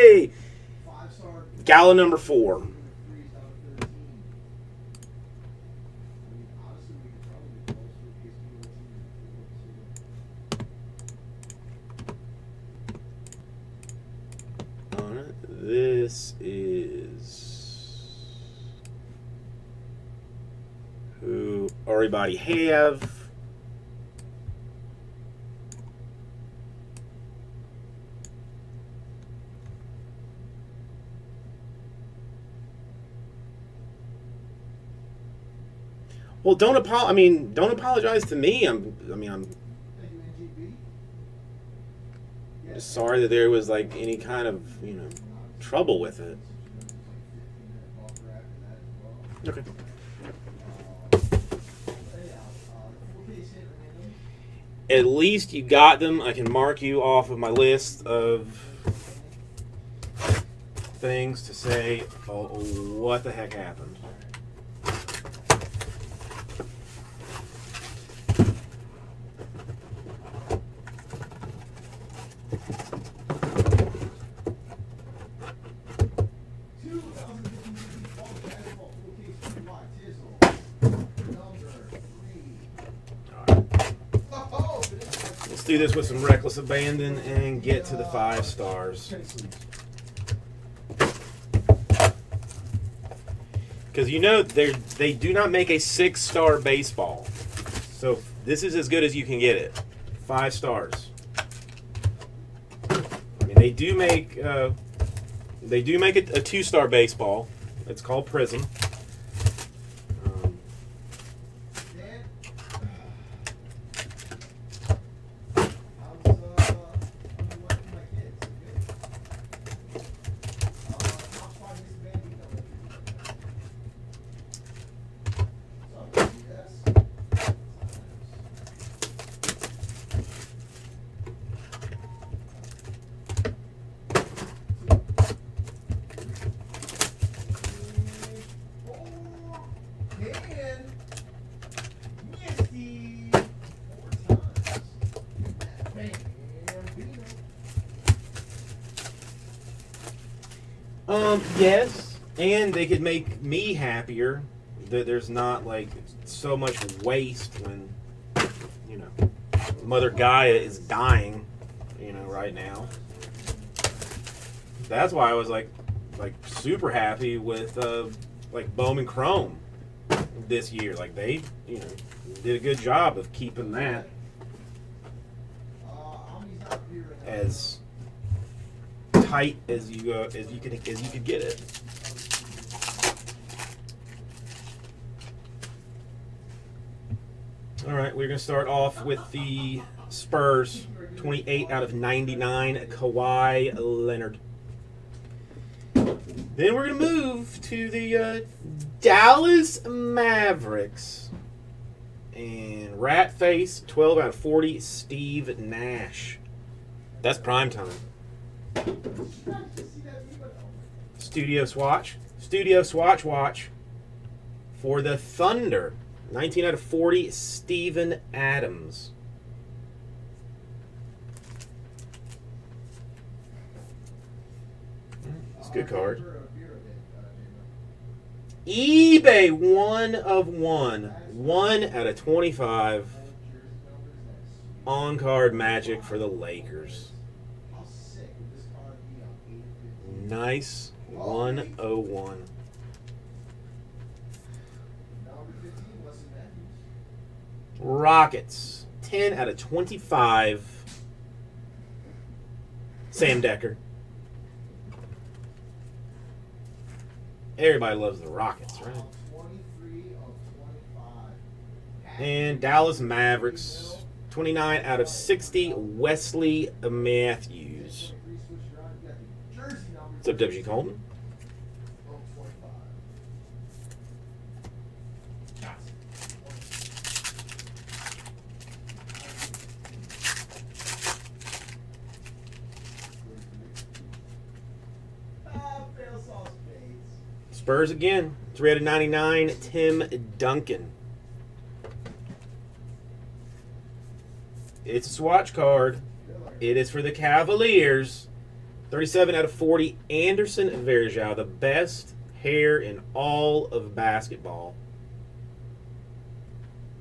Yay! Gala number 4. This is who everybody have. Well, don't apologize to me. I'm just sorry that there was like any kind of, you know, trouble with it. Okay. At least you got them. I can mark you off of my list of things to say, oh, what the heck happened. Do this with some reckless abandon and get to the 5 stars, because you know they do not make a 6-star baseball, so this is as good as you can get it. 5 stars. I mean, they do make a 2-star baseball. It's called Prism. Yes, and they could make me happier that there's not like so much waste when, you know, Mother Gaia is dying, you know, right now. That's why I was like super happy with like Bowman Chrome this year. Like they, you know, did a good job of keeping that as tight as you could get it. All right, we're gonna start off with the Spurs, 28/99, Kawhi Leonard. Then we're gonna move to the Dallas Mavericks, and Rat Face, 12/40, Steve Nash. That's prime time. Studio Swatch watch for the Thunder, 19/40, Steven Adams. It's a good card. eBay 1/1, 1/25, on card magic for the Lakers. Nice 101. Rockets, 10/25. Sam Dekker. Everybody loves the Rockets, right? And Dallas Mavericks, 29/60, Wesley Matthews. What's up, WG Coleman? Spurs again, 3/99, Tim Duncan. It's a swatch card. It is for the Cavaliers. 37 out of 40, Anderson Varejao, the best hair in all of basketball.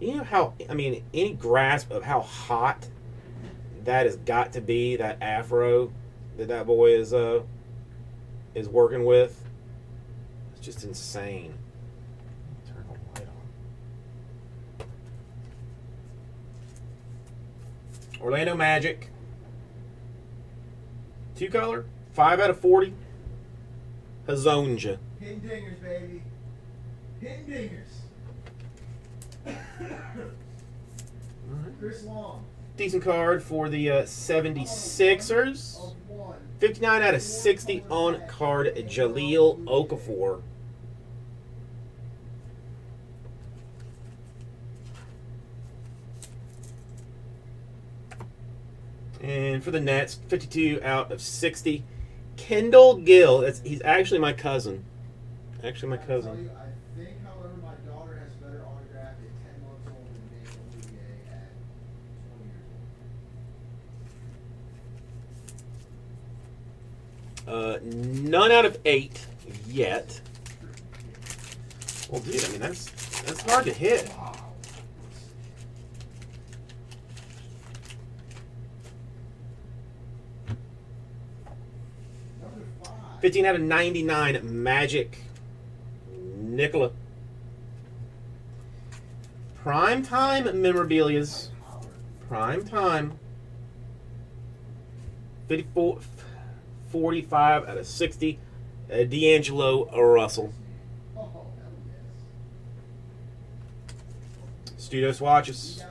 You know how, I mean, any grasp of how hot that has got to be, that afro that that boy is working with? It's just insane. Turn the light on. Orlando Magic. Two color, 5 out of 40. Hezonja. Hitting dingers, baby. Hitting dingers. Chris Long. Decent card for the 76ers. 59 out of 60 on card, Jahlil Okafor. And for the Nets, 52 out of 60. Kendall Gill. That's, he's actually my cousin. Actually my cousin. None out of 8 yet. Well, dude, I mean that's hard to hit. Number 5. 15 out of 99 Magic. Nicola. Primetime memorabilias. Primetime. 54. 45 out of 60, D'Angelo Russell. Studio swatches.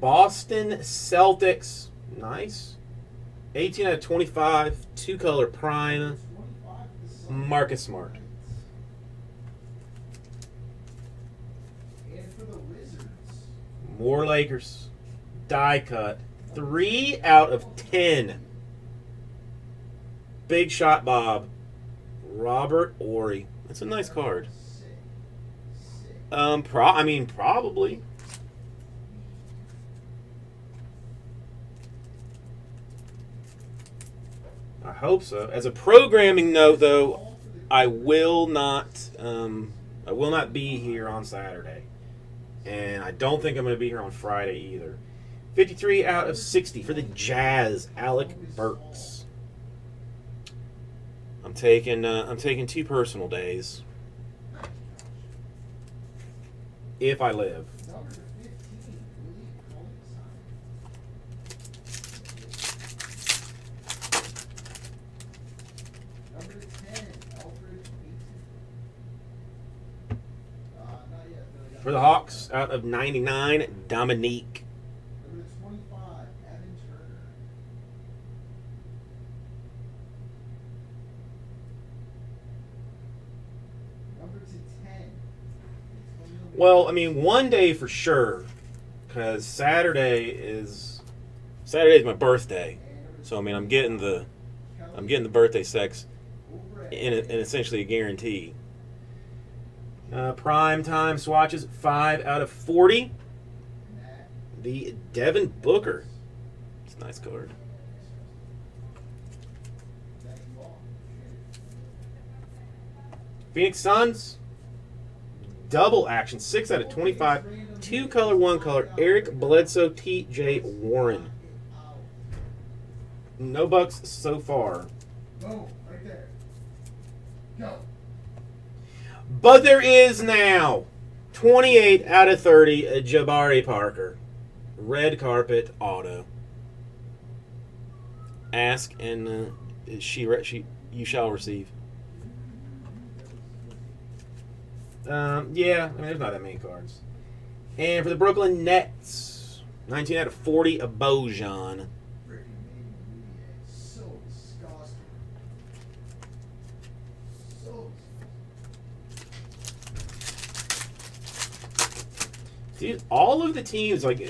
Boston Celtics. Nice. 18 out of 25, two-color prime, Marcus Smart. More Lakers. Die cut. 3 out of 10. Big Shot Bob, Robert Ory. That's a nice card. Probably. I hope so. As a programming note, though, I will not be here on Saturday, and I don't think I'm going to be here on Friday either. 53 out of 60 for the Jazz, Alec Burks. I'm taking 2 personal days if I live. For the Hawks, out of 99, Dominique. Well, I mean, one day for sure, because Saturday's my birthday, so I mean, I'm getting the birthday sex in essentially a guarantee. Prime time swatches, 5 out of 40. The Devin Booker, it's a nice card. Phoenix Suns. Double action, 6 out of 25, two-color, one-color, Eric Bledsoe, T.J. Warren. No bucks so far. Boom, right there. Go. But there is now 28 out of 30, Jabari Parker. Red carpet auto. Ask and you shall receive. Yeah, I mean, there's not that many cards. And for the Brooklyn Nets, 19 out of 40, a Bojan. So disgusting. So disgusting. Dude, all of the teams, like,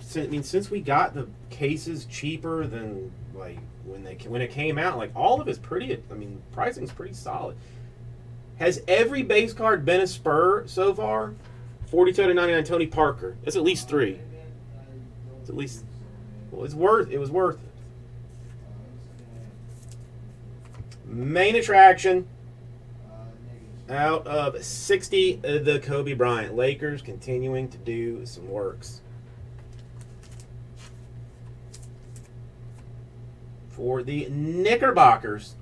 since we got the cases cheaper than like when it came out, like all of it's pretty. I mean, pricing's pretty solid. Has every base card been a Spur so far? 42 out of 99 Tony Parker. That's at least 3. It's at least, well, it was worth it. Main attraction out of 60, the Kobe Bryant. Lakers continuing to do some works. For the Knickerbockers,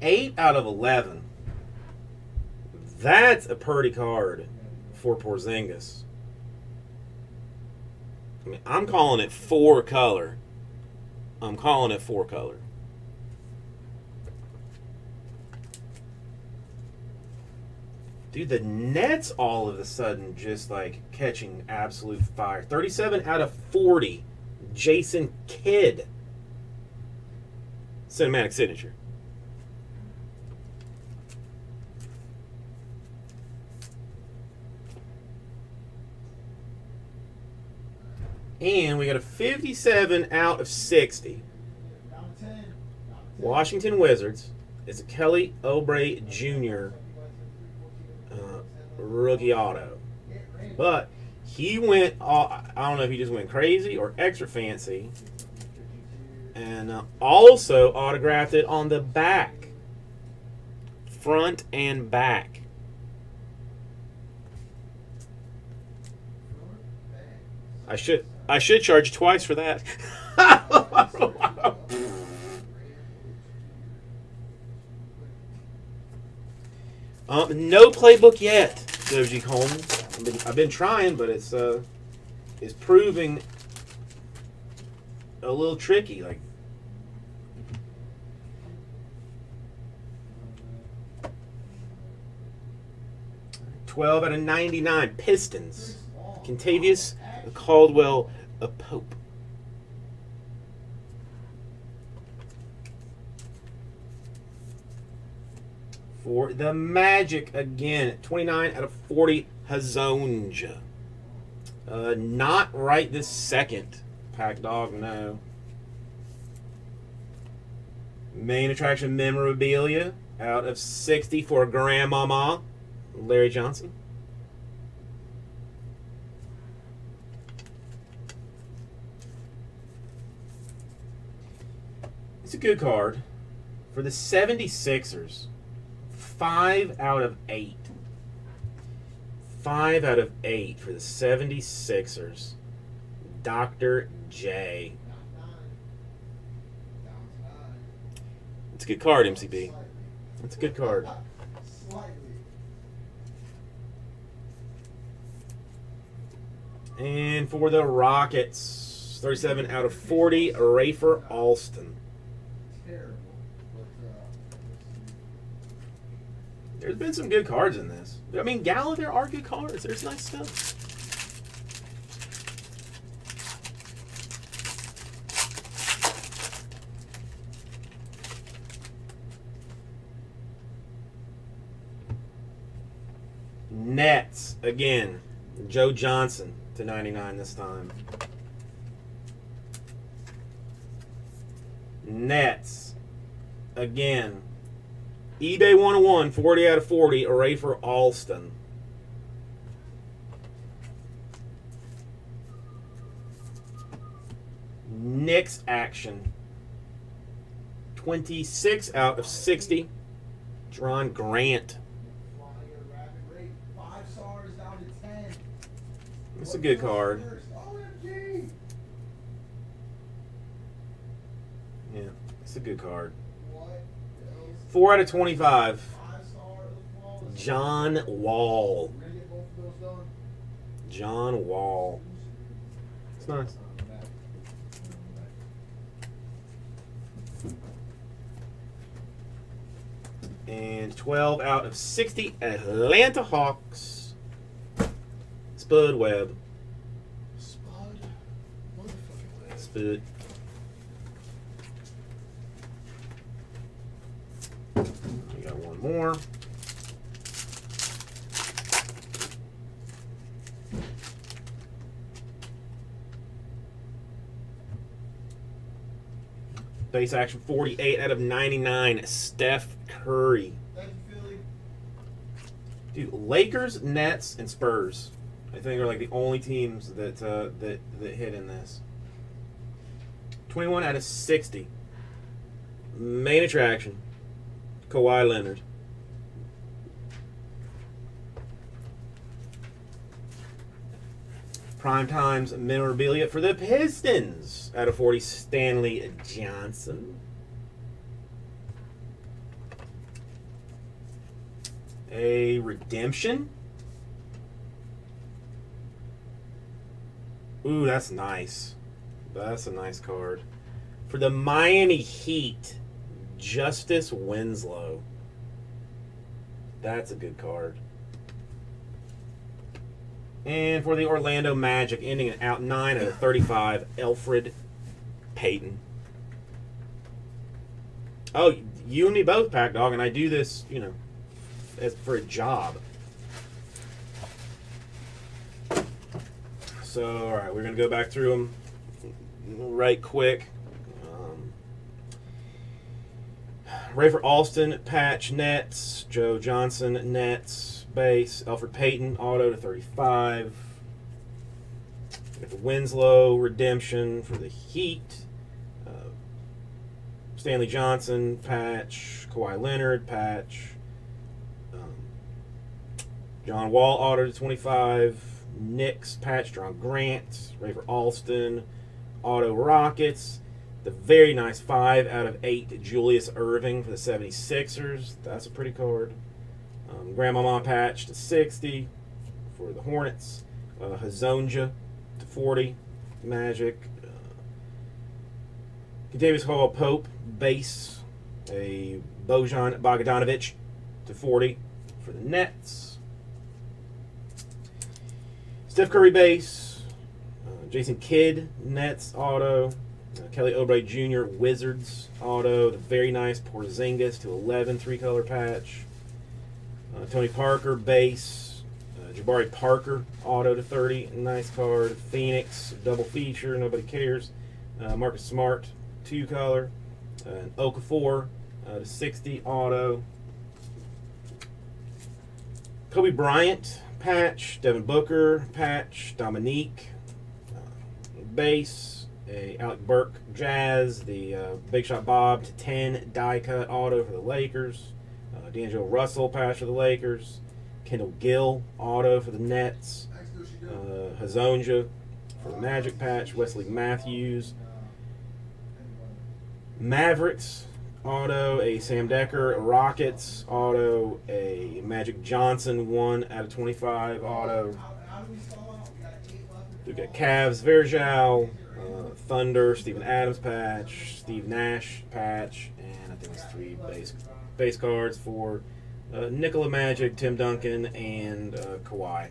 8 out of 11. That's a pretty card for Porzingis. I mean, I'm calling it four color. I'm calling it four color. Dude, the Nets all of a sudden just like catching absolute fire. 37 out of 40, Jason Kidd. Cinematic signature. And we got a 57 out of 60. Washington Wizards. It's a Kelly Oubre Jr. Rookie auto. But he went, I don't know if he just went crazy or extra fancy. And also autographed it on the back. Front and back. I should charge twice for that. No playbook yet, Doji Coleman. I've been trying, but it's proving a little tricky. Like, $12 out of 99, Pistons. Kentavious Caldwell, a Pope. For the Magic again, 29 out of 40, Hezonja. Not right this second. Pack Dog, no. Main attraction memorabilia out of 60 for Grandmama, Larry Johnson. It's a good card. For the 76ers, 5 out of 8. 5 out of 8 for the 76ers. Dr. J. It's a good card, MCB. It's a good card. And for the Rockets, 37 out of 40, Rafer Alston. There's been some good cards in this. I mean, Gala, there are good cards. There's nice stuff. Nets, again. Joe Johnson to 99 this time. Nets, again. eBay 101, 40 out of 40, Rafer for Alston. Knicks action. 26 out of 60, John Grant. It's a good card. Yeah, it's a good card. 4 out of 25, John Wall. John Wall. It's nice. And 12 out of 60, Atlanta Hawks. Spud Webb. Spud. Spud. More. Base action 48 out of 99, Steph Curry. Thank you, Philly. Dude, Lakers, Nets, and Spurs, I think, are like the only teams that that hit in this. 21 out of 60. Main attraction. Kawhi Leonard. Primetime's memorabilia for the Pistons. Out of 40, Stanley Johnson. A redemption. Ooh, that's nice. That's a nice card. For the Miami Heat, Justice Winslow. That's a good card. And for the Orlando Magic, ending in out 9 out of 35, Elfrid Payton. Oh, you and me both, Pack Dog, and I do this, you know, as for a job. So, all right, we're going to go back through them right quick. Rafer Alston, patch, Nets. Joe Johnson, Nets, base. Elfrid Payton, auto to 35. Got the Winslow, redemption for the Heat. Stanley Johnson, patch. Kawhi Leonard, patch. John Wall, auto to 25. Knicks, patch, John Grant. Rafer Alston, auto Rockets. The very nice 5 out of 8, Julius Irving for the 76ers. That's a pretty card. Grandmama patch to 60 for the Hornets. Hezonja to 40, Magic. Contavious Caldwell-Pope, base. A Bojan Bogdanovic to 40 for the Nets. Steph Curry base, Jason Kidd, Nets auto, Kelly Oubre Jr., Wizards auto, the very nice Porzingis to 11, 3-color patch, Tony Parker base, Jabari Parker auto to 30, nice card, Phoenix double feature, nobody cares, Marcus Smart 2-color, Okafor to 60 auto, Kobe Bryant patch, Devin Booker patch, Dominique base, a Alec Burks Jazz, the Big Shot Bob to 10 die cut auto for the Lakers, D'Angelo Russell patch for the Lakers, Kendall Gill auto for the Nets, Hezonja for the Magic patch, Wesley Matthews, Mavericks auto, a Sam Dekker Rockets auto, a Magic Johnson 1 out of 25 auto. We've got Cavs Varejao, Thunder Steven Adams patch, Steve Nash patch, and I think it's 3 base cards for Nicola Magic, Tim Duncan, and Kawhi.